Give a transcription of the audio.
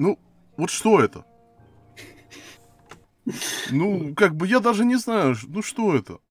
Ну, вот что это? Ну, как бы я даже не знаю, ну что это?